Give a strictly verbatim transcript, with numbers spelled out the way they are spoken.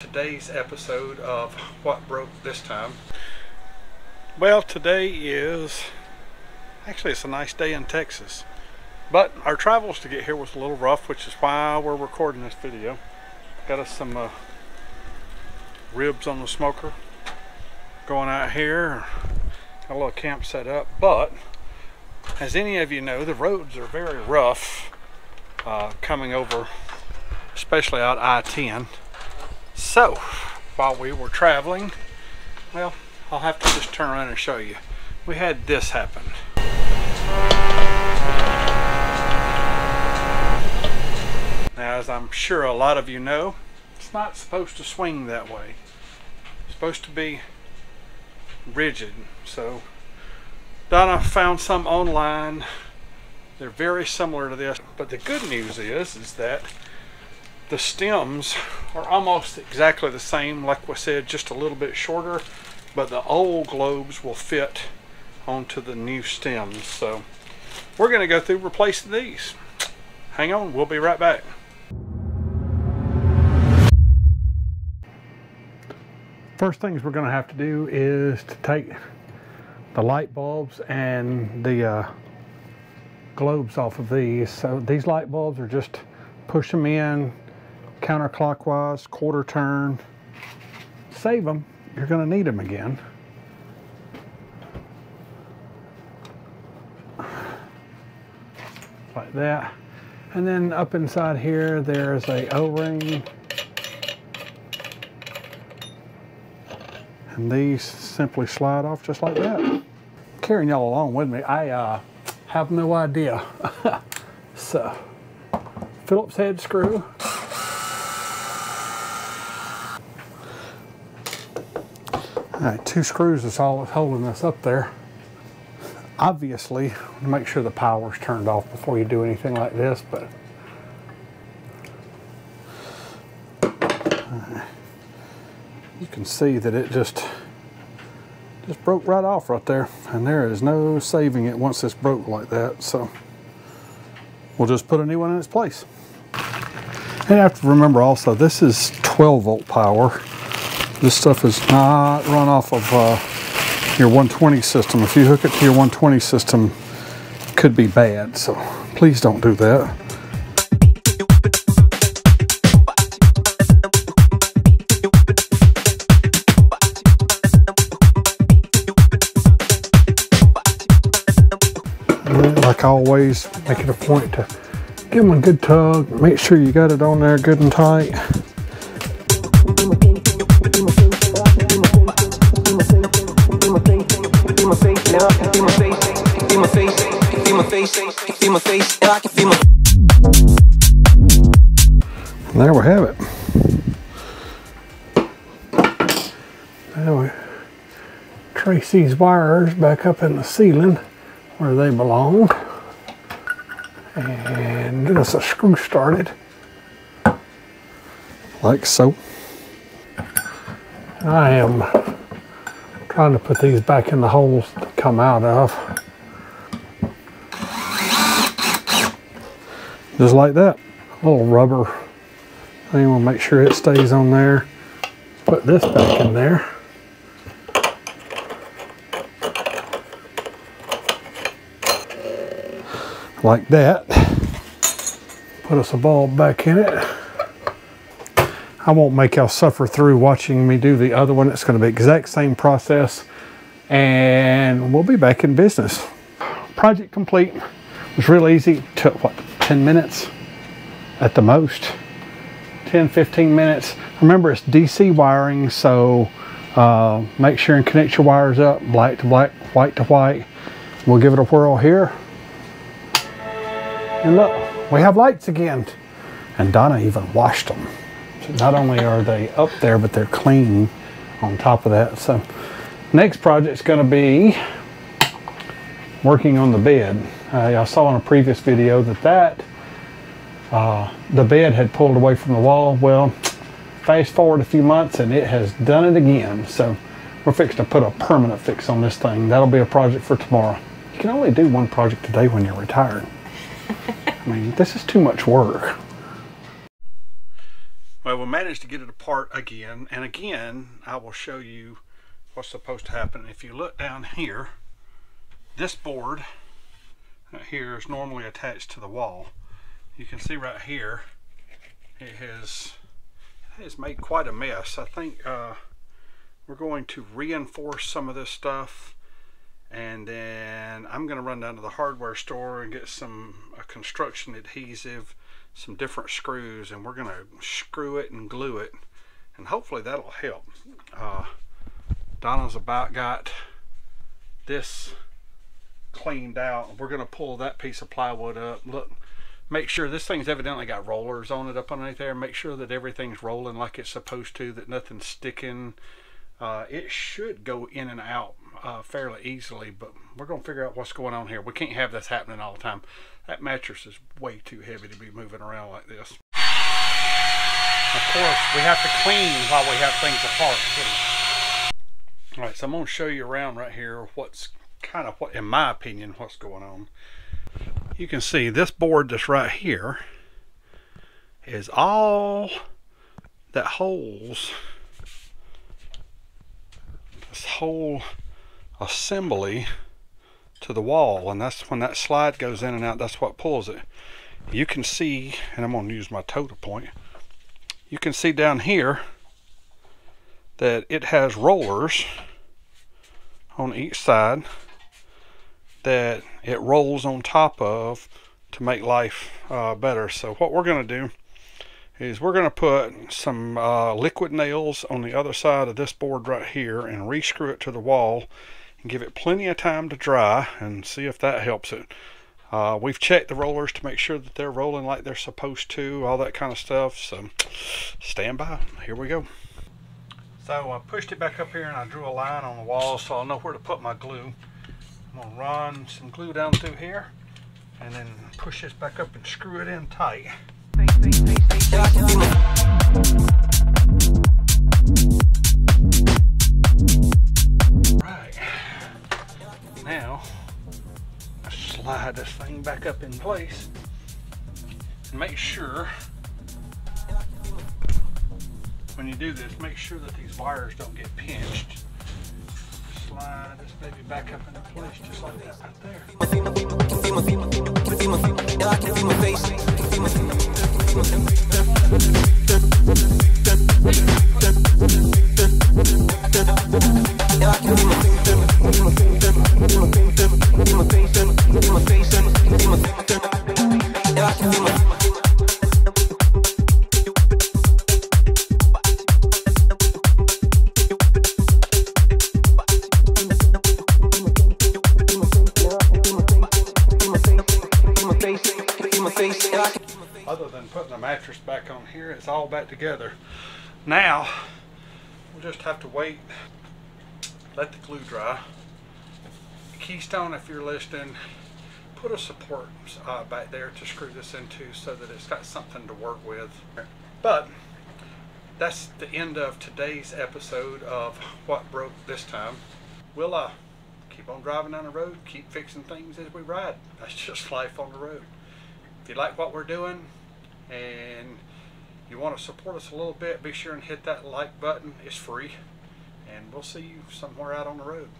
Today's episode of What Broke This Time. Well, today is actually it's a nice day in Texas, but our travels to get here was a little rough, which is why we're recording this video. Got us some uh, ribs on the smoker going out here, got a little camp set up, but as any of you know, the roads are very rough uh, coming over, especially out I ten. So, while we were traveling, well, I'll have to just turn around and show you. We had this happen. Now, as I'm sure a lot of you know, it's not supposed to swing that way. It's supposed to be rigid. So, Donna found some online. They're very similar to this. But the good news is, is that the stems are almost exactly the same, like we said, just a little bit shorter, but the old globes will fit onto the new stems. So we're going to go through replacing these. Hang on, we'll be right back. First things we're going to have to do is to take the light bulbs and the uh, globes off of these. So these light bulbs are just push them in counterclockwise, quarter turn, save them, you're going to need them again. Like that. And then up inside here there's a O-ring. And these simply slide off just like that. Carrying y'all along with me, I uh, have no idea. So, Phillips head screw. All right, two screws is all that's holding us up there. Obviously, make sure the power's turned off before you do anything like this, but. Right. You can see that it just, just broke right off right there. And there is no saving it once it's broke like that, so. We'll just put a new one in its place. And you have to remember also, this is twelve volt power. This stuff is not run off of uh, your one twenty system. If you hook it to your one twenty system, it could be bad. So please don't do that. And like always, make it a point to give them a good tug. Make sure you got it on there good and tight. And there we have it. Now we trace these wires back up in the ceiling where they belong and get us a screw started like so. I am trying to put these back in the holes to come out of. Just like that. A little rubber thing. We'll make sure it stays on there. Put this back in there. Like that. Put us a bulb back in it. I won't make y'all suffer through watching me do the other one. It's going to be exact same process. And we'll be back in business. Project complete. It was real easy. Took what? ten minutes at the most, ten, fifteen minutes. Remember, it's D C wiring, so uh, make sure and connect your wires up, black to black, white to white. We'll give it a whirl here. And look, we have lights again. And Donna even washed them. So not only are they up there, but they're clean on top of that. So next project's gonna be working on the bed. Uh, I saw in a previous video that that uh, the bed had pulled away from the wall. Well, fast forward a few months and it has done it again. So we're fixing to put a permanent fix on this thing. That'll be a project for tomorrow. You can only do one project a day when you're retired. I mean, this is too much work. Well, we managed to get it apart again, and again I will show you what's supposed to happen. If you look down here, this board here is normally attached to the wall. You can see right here it has, it has made quite a mess. I think uh, we're going to reinforce some of this stuff, and then I'm going to run down to the hardware store and get some uh, construction adhesive, some different screws, and we're going to screw it and glue it, and hopefully that'll help. Uh, Donna's about got this cleaned out. We're going to pull that piece of plywood up. Look, make sure this thing's evidently got rollers on it up underneath there. Make sure that everything's rolling like it's supposed to, that nothing's sticking. Uh, it should go in and out uh, fairly easily, but we're going to figure out what's going on here. We can't have this happening all the time. That mattress is way too heavy to be moving around like this. Of course, we have to clean while we have things apart too. All right, so I'm going to show you around right here what's kind of, what, in my opinion, what's going on. You can see this board that's right here is all that holds this whole assembly to the wall, and that's when that slide goes in and out, that's what pulls it. You can see, and I'm going to use my toe to point, you can see down here that it has rollers on each side that it rolls on top of to make life uh, better. So what we're going to do is we're going to put some uh, liquid nails on the other side of this board right here and re-screw it to the wall and give it plenty of time to dry and see if that helps it. Uh, we've checked the rollers to make sure that they're rolling like they're supposed to, all that kind of stuff, so stand by, here we go. So I pushed it back up here and I drew a line on the wall so I'll know where to put my glue. I'm going to run some glue down through here and then push this back up and screw it in tight. Right, now I slide this thing back up in place and make sure, when you do this, make sure that these wires don't get pinched. Slide this baby back up into place just like that right there. Other than putting the mattress back on here, it's all back together. Now, we'll just have to wait, let the glue dry. Keystone, if you're listening, put a support uh, back there to screw this into so that it's got something to work with. But that's the end of today's episode of What Broke This Time. We'll uh, keep on driving down the road, keep fixing things as we ride. That's just life on the road. If you like what we're doing and you want to support us a little bit, be sure and hit that like button. It's free, and we'll see you somewhere out on the road.